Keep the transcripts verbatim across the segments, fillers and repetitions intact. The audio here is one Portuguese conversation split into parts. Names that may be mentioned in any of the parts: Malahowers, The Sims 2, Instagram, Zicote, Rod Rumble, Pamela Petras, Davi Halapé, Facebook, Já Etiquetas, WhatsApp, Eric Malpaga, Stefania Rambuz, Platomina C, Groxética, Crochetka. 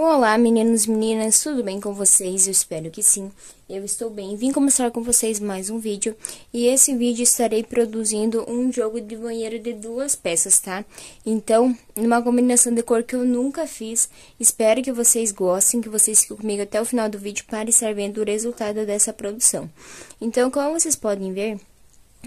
Olá meninos e meninas, tudo bem com vocês? Eu espero que sim, eu estou bem. Vim começar com vocês mais um vídeo, e esse vídeo estarei produzindo um jogo de banheiro de duas peças, tá? Então, numa combinação de cor que eu nunca fiz, espero que vocês gostem, que vocês fiquem comigo até o final do vídeo para estar vendo o resultado dessa produção. Então, como vocês podem ver,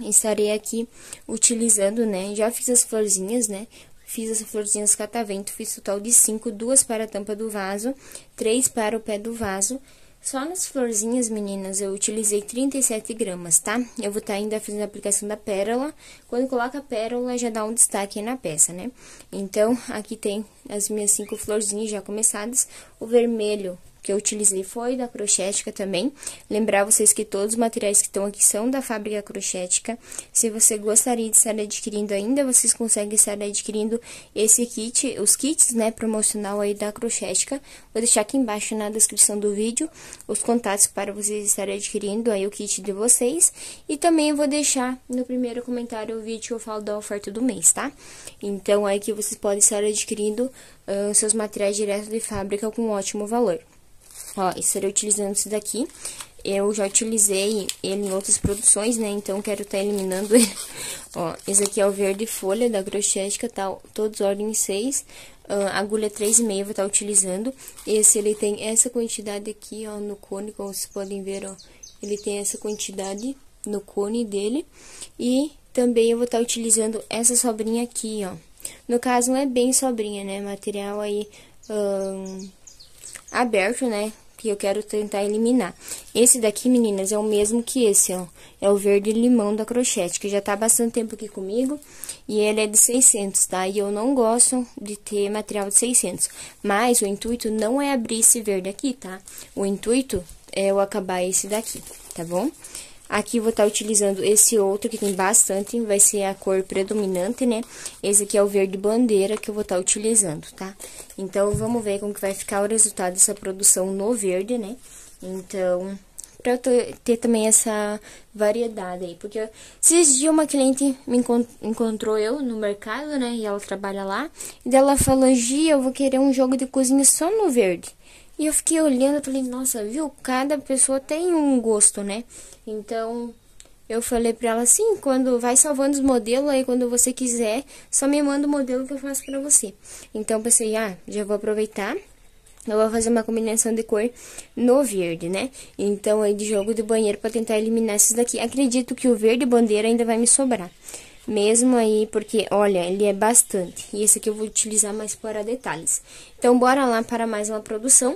estarei aqui utilizando, né, já fiz as florzinhas, né? Fiz as florzinhas catavento, fiz total de cinco, duas para a tampa do vaso, três para o pé do vaso. Só nas florzinhas, meninas, eu utilizei trinta e sete gramas, tá? Eu vou estar ainda fazendo a aplicação da pérola. Quando coloca a pérola, já dá um destaque na peça, né? Então, aqui tem as minhas cinco florzinhas já começadas. O vermelho que eu utilizei foi da Crochetka também. Lembrar vocês que todos os materiais que estão aqui são da fábrica Crochetka. Se você gostaria de estar adquirindo ainda, vocês conseguem estar adquirindo esse kit, os kits, né, promocional aí da Crochetka. Vou deixar aqui embaixo na descrição do vídeo os contatos para vocês estarem adquirindo aí o kit de vocês. E também vou deixar no primeiro comentário o vídeo que eu falo da oferta do mês, tá? Então, aí que vocês podem estar adquirindo uh, seus materiais direto de fábrica com um ótimo valor. Ó, estarei utilizando esse daqui, eu já utilizei ele em outras produções, né, então quero estar eliminando ele. Ó, esse aqui é o verde folha da Groxética, tá, todos ordem seis, uh, agulha três e meio vou estar utilizando. Esse, ele tem essa quantidade aqui, ó, no cone, como vocês podem ver, ó, ele tem essa quantidade no cone dele. E também eu vou estar utilizando essa sobrinha aqui, ó, no caso não é bem sobrinha, né, material aí... Hum, aberto, né, que eu quero tentar eliminar. Esse daqui, meninas, é o mesmo que esse, ó, é o verde limão da Crochetka, que já tá há bastante tempo aqui comigo, e ele é de seiscentos, tá? E eu não gosto de ter material de seiscentos, mas o intuito não é abrir esse verde aqui, tá? O intuito é eu acabar esse daqui, tá bom? Aqui vou estar utilizando esse outro, que tem bastante, vai ser a cor predominante, né? Esse aqui é o verde bandeira que eu vou estar utilizando, tá? Então, vamos ver como que vai ficar o resultado dessa produção no verde, né? Então, pra eu ter também essa variedade aí. Porque esses dias uma cliente me encont encontrou eu no mercado, né? E ela trabalha lá. E dela falou, Gia, eu vou querer um jogo de cozinha só no verde. E eu fiquei olhando, eu falei, nossa, viu? Cada pessoa tem um gosto, né? Então, eu falei pra ela, assim, quando vai salvando os modelos, aí quando você quiser, só me manda o modelo que eu faço pra você. Então, pensei, ah, já vou aproveitar, eu vou fazer uma combinação de cor no verde, né? Então, aí de jogo do banheiro pra tentar eliminar esses daqui. Acredito que o verde bandeira ainda vai me sobrar. Mesmo aí, porque, olha, ele é bastante. E esse aqui eu vou utilizar mais para detalhes. Então, bora lá para mais uma produção.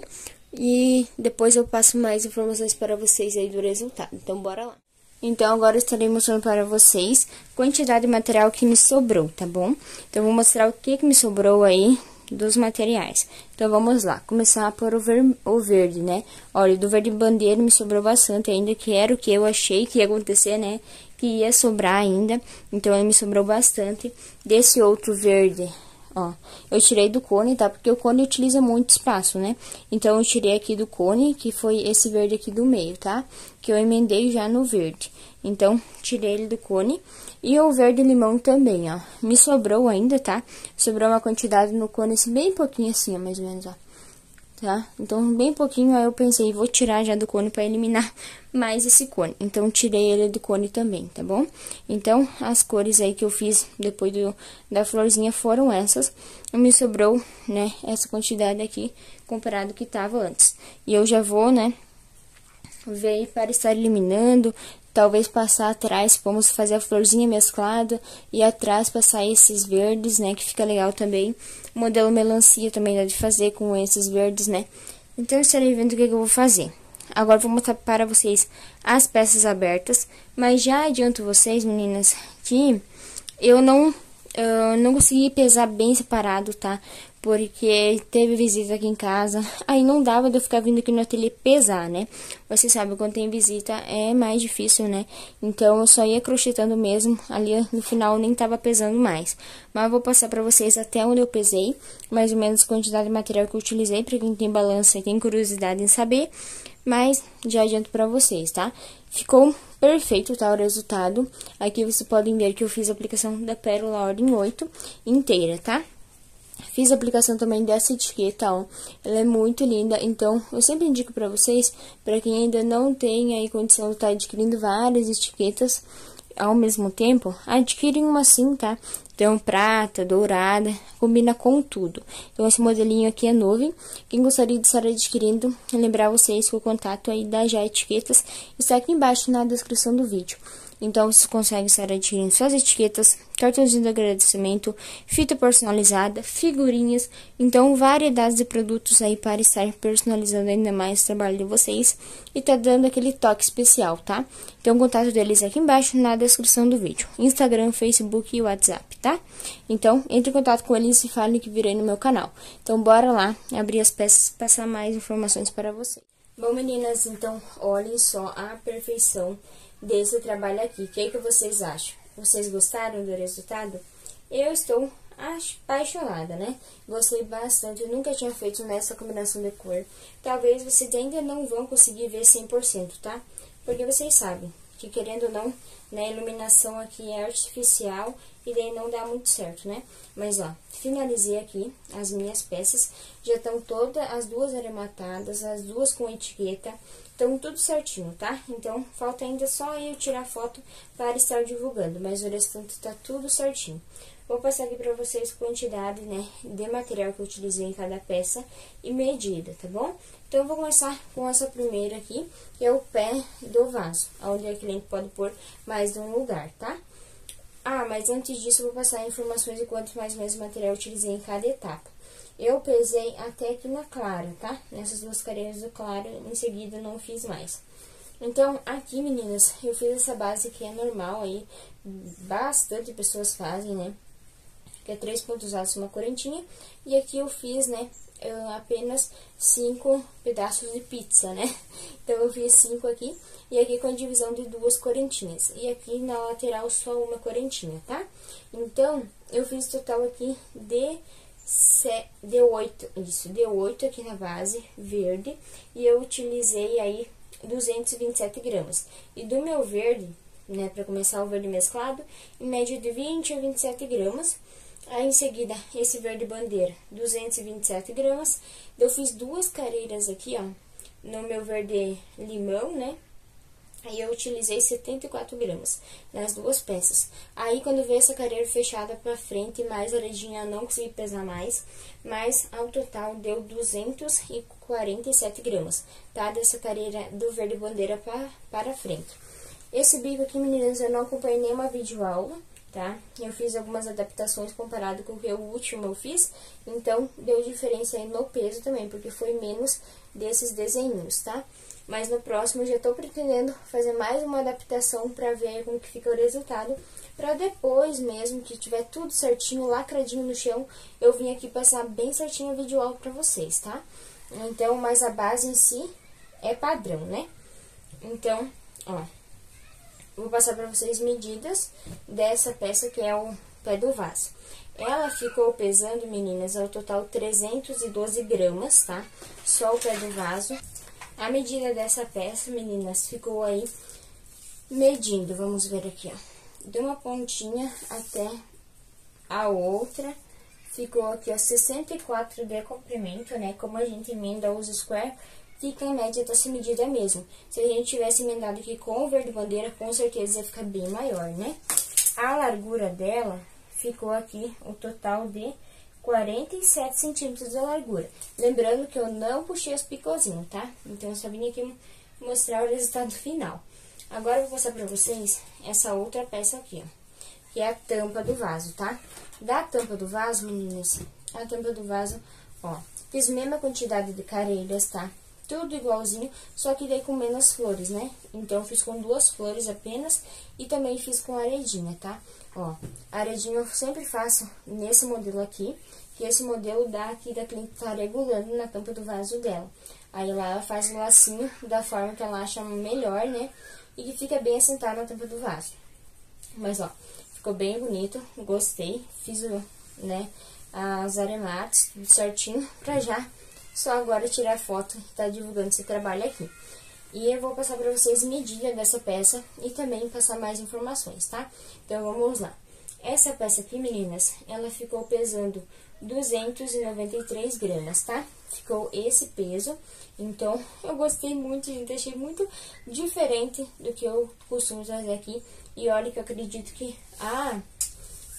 E depois eu passo mais informações para vocês aí do resultado. Então, bora lá. Então, agora eu estarei mostrando para vocês a quantidade de material que me sobrou, tá bom? Então, eu vou mostrar o que que me sobrou aí dos materiais. Então, vamos lá. Começar por o, ver o verde, né? Olha, do verde bandeira me sobrou bastante ainda, que era o que eu achei que ia acontecer, né? Que ia sobrar ainda, então ele me sobrou bastante. Desse outro verde, ó, eu tirei do cone, tá? Porque o cone utiliza muito espaço, né? Então, eu tirei aqui do cone, que foi esse verde aqui do meio, tá? Que eu emendei já no verde. Então, tirei ele do cone. E o verde limão também, ó. Me sobrou ainda, tá? Sobrou uma quantidade no cone, assim, bem pouquinho assim, ó, mais ou menos, ó. Tá? Então, bem pouquinho, aí eu pensei, vou tirar já do cone pra eliminar mais esse cone. Então, tirei ele do cone também, tá bom? Então, as cores aí que eu fiz depois do, da florzinha foram essas. E me sobrou, né, essa quantidade aqui, comparado que tava antes. E eu já vou, né, ver aí para estar eliminando, talvez passar atrás, vamos fazer a florzinha mesclada, e atrás passar esses verdes, né, que fica legal também. O modelo melancia também dá de fazer com esses verdes, né? Então, eu estarei vendo o que eu vou fazer. Agora, vou mostrar para vocês as peças abertas. Mas já adianto vocês, meninas, que eu não, eu não consegui pesar bem separado, tá? Porque teve visita aqui em casa, aí não dava de eu ficar vindo aqui no ateliê pesar, né? Você sabe, quando tem visita é mais difícil, né? Então, eu só ia crochetando mesmo, ali no final nem tava pesando mais. Mas eu vou passar pra vocês até onde eu pesei, mais ou menos a quantidade de material que eu utilizei, pra quem tem balança e tem curiosidade em saber. Mas, já adianto pra vocês, tá? Ficou perfeito, tá, o resultado. Aqui vocês podem ver que eu fiz a aplicação da pérola ordem oito inteira, tá? Fiz a aplicação também dessa etiqueta, ó. Ela é muito linda, então eu sempre indico pra vocês, pra quem ainda não tem aí condição de estar adquirindo várias etiquetas ao mesmo tempo, adquirem uma assim, tá? Então, prata, dourada, combina com tudo. Então, esse modelinho aqui é novo. Quem gostaria de estar adquirindo, lembrar vocês que o contato aí da Já Etiquetas está aqui embaixo na descrição do vídeo. Então, vocês conseguem estar adquirindo suas etiquetas, cartãozinho de agradecimento, fita personalizada, figurinhas. Então, variedades de produtos aí para estar personalizando ainda mais o trabalho de vocês. E tá dando aquele toque especial, tá? Então, o contato deles aqui embaixo na descrição do vídeo. Instagram, Facebook e WhatsApp, tá? Então, entre em contato com eles e falem que virei no meu canal. Então, bora lá abrir as peças e passar mais informações para vocês. Bom, meninas, então, olhem só a perfeição desse trabalho aqui. O que é que vocês acham? Vocês gostaram do resultado? Eu estou apaixonada, né? Gostei bastante, eu nunca tinha feito nessa combinação de cor. Talvez vocês ainda não vão conseguir ver cem por cento, tá? Porque vocês sabem que, querendo ou não, né, a iluminação aqui é artificial e daí não dá muito certo, né? Mas, ó, finalizei aqui as minhas peças. Já estão todas as duas arrematadas, as duas com etiqueta. Então, tudo certinho, tá? Então, falta ainda só eu tirar foto para estar divulgando, mas o restante tá tudo certinho. Vou passar aqui pra vocês a quantidade, né, de material que eu utilizei em cada peça e medida, tá bom? Então, eu vou começar com essa primeira aqui, que é o pé do vaso, onde a cliente pode pôr mais de um lugar, tá? Ah, mas antes disso, eu vou passar informações de quanto mais ou menos material eu utilizei em cada etapa. Eu pesei até aqui na clara, tá? Nessas duas carinhas do claro, em seguida não fiz mais. Então, aqui, meninas, eu fiz essa base que é normal aí, bastante pessoas fazem, né? Que é três pontos altos, uma correntinha. E aqui eu fiz, né, apenas cinco pedaços de pizza, né? Então, eu fiz cinco aqui. E aqui com a divisão de duas correntinhas. E aqui na lateral só uma correntinha, tá? Então, eu fiz total aqui de... D oito, isso, D oito aqui na base verde, e eu utilizei aí duzentos e vinte e sete gramas. E do meu verde, né, pra começar o verde mesclado, em média de vinte a vinte e sete gramas. Aí, em seguida, esse verde bandeira, duzentos e vinte e sete gramas. Eu fiz duas careiras aqui, ó, no meu verde limão, né? Aí, eu utilizei setenta e quatro gramas nas duas peças. Aí, quando veio essa careira fechada pra frente, mais aradinha, eu não consegui pesar mais. Mas, ao total, deu duzentos e quarenta e sete gramas, tá? Dessa careira do verde bandeira pra, para frente. Esse bico aqui, meninas, eu não acompanhei nenhuma videoaula, tá? Eu fiz algumas adaptações comparado com o que o último eu fiz. Então, deu diferença aí no peso também, porque foi menos desses desenhinhos, tá? Mas no próximo eu já tô pretendendo fazer mais uma adaptação pra ver como que fica o resultado. Pra depois mesmo, que tiver tudo certinho, lacradinho no chão, eu vim aqui passar bem certinho o vídeo-aula pra vocês, tá? Então, mas a base em si é padrão, né? Então, ó, vou passar pra vocês medidas dessa peça que é o pé do vaso. Ela ficou pesando, meninas, ao total trezentos e doze gramas, tá? Só o pé do vaso. A medida dessa peça, meninas, ficou aí medindo, vamos ver aqui, ó. De uma pontinha até a outra, ficou aqui, ó, sessenta e quatro de comprimento, né? Como a gente emenda os square, fica em média dessa medida mesmo. Se a gente tivesse emendado aqui com o verde bandeira, com certeza ia ficar bem maior, né? A largura dela ficou aqui o total de quarenta e sete centímetros de largura. Lembrando que eu não puxei os picôzinhos, tá? Então, eu só vim aqui mostrar o resultado final. Agora, eu vou mostrar pra vocês essa outra peça aqui, ó. Que é a tampa do vaso, tá? Da tampa do vaso, meninas, a tampa do vaso, ó. Fiz a mesma quantidade de careiras, tá? Tudo igualzinho, só que daí com menos flores, né? Então, fiz com duas flores apenas e também fiz com aredinha, tá? Ó, aredinha eu sempre faço nesse modelo aqui, que esse modelo dá aqui da cliente tá regulando na tampa do vaso dela. Aí, lá ela faz o lacinho da forma que ela acha melhor, né? E que fica bem assentado na tampa do vaso. Mas, ó, ficou bem bonito, gostei, fiz, o, né, as arremates, tudo certinho, pra já... Só agora tirar foto que tá divulgando esse trabalho aqui. E eu vou passar pra vocês medida dessa peça e também passar mais informações, tá? Então, vamos lá. Essa peça aqui, meninas, ela ficou pesando duzentos e noventa e três gramas, tá? Ficou esse peso, então eu gostei muito, gente, achei muito diferente do que eu costumo fazer aqui. E olha que eu acredito que... Ah,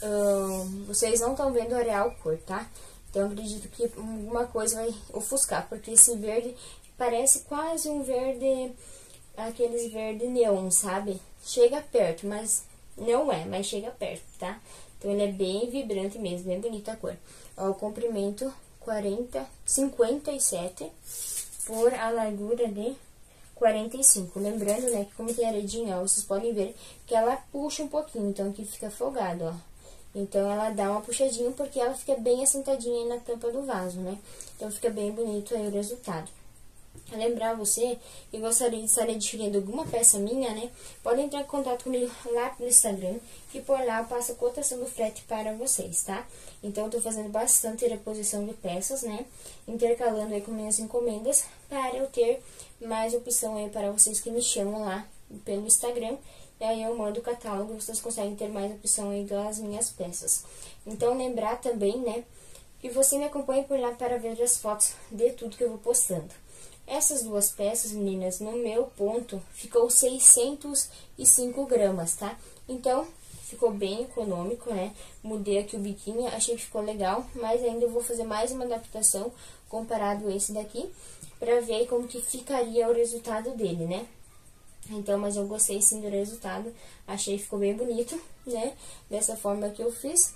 hum, vocês não estão vendo a real cor, tá? Então eu acredito que alguma coisa vai ofuscar, porque esse verde parece quase um verde... Aqueles verde neon, sabe? Chega perto, mas não é, mas chega perto, tá? Então ele é bem vibrante mesmo, bem bonita a cor. Ó, o comprimento quarenta, cinquenta e sete por a largura de quarenta e cinco. Lembrando, né, que como tem aredinha, ó, vocês podem ver que ela puxa um pouquinho, então aqui fica folgado, ó. Então ela dá uma puxadinha porque ela fica bem assentadinha aí na tampa do vaso, né? Então fica bem bonito aí o resultado. Lembrar você que gostaria de estar adquirindo alguma peça minha, né? Pode entrar em contato comigo lá no Instagram, que por lá eu passo a cotação do frete para vocês, tá? Então, eu tô fazendo bastante reposição de peças, né? Intercalando aí com minhas encomendas, para eu ter mais opção aí para vocês que me chamam lá pelo Instagram. E aí eu mando o catálogo, vocês conseguem ter mais opção aí das minhas peças. Então, lembrar também, né? Que você me acompanhe por lá para ver as fotos de tudo que eu vou postando. Essas duas peças, meninas, no meu ponto, ficou seiscentos e cinco gramas, tá? Então, ficou bem econômico, né? Mudei aqui o biquinho, achei que ficou legal, mas ainda eu vou fazer mais uma adaptação comparado a esse daqui, pra ver como que ficaria o resultado dele, né? Então, mas eu gostei sim do resultado, achei que ficou bem bonito, né? Dessa forma que eu fiz.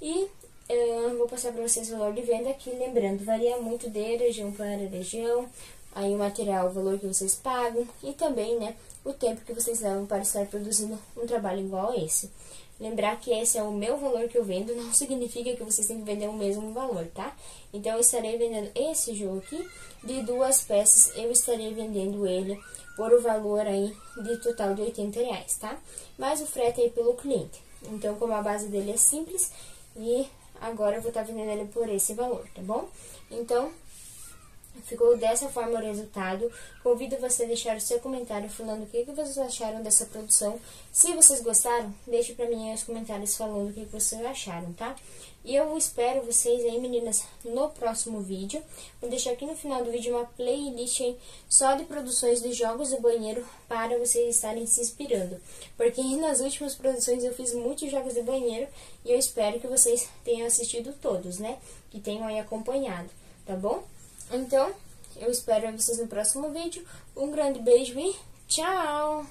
E... eu vou passar pra vocês o valor de venda aqui, lembrando, varia muito de região para região, aí o material, o valor que vocês pagam e também, né, o tempo que vocês levam para estar produzindo um trabalho igual a esse. Lembrar que esse é o meu valor que eu vendo, não significa que vocês têm que vender o mesmo valor, tá? Então, eu estarei vendendo esse jogo aqui de duas peças, eu estarei vendendo ele por o valor aí de total de oitenta reais, tá? Mais o frete aí pelo cliente. Então, como a base dele é simples e... agora eu vou estar vendendo ele por esse valor, tá bom? Então, ficou dessa forma o resultado. Convido você a deixar o seu comentário falando o que vocês acharam dessa produção. Se vocês gostaram, deixe pra mim aí os comentários falando o que vocês acharam, tá? E eu espero vocês aí, meninas, no próximo vídeo. Vou deixar aqui no final do vídeo uma playlist aí só de produções de jogos do banheiro para vocês estarem se inspirando. Porque nas últimas produções eu fiz muitos jogos de banheiro e eu espero que vocês tenham assistido todos, né? Que tenham aí acompanhado, tá bom? Então, eu espero vocês no próximo vídeo. Um grande beijo e tchau!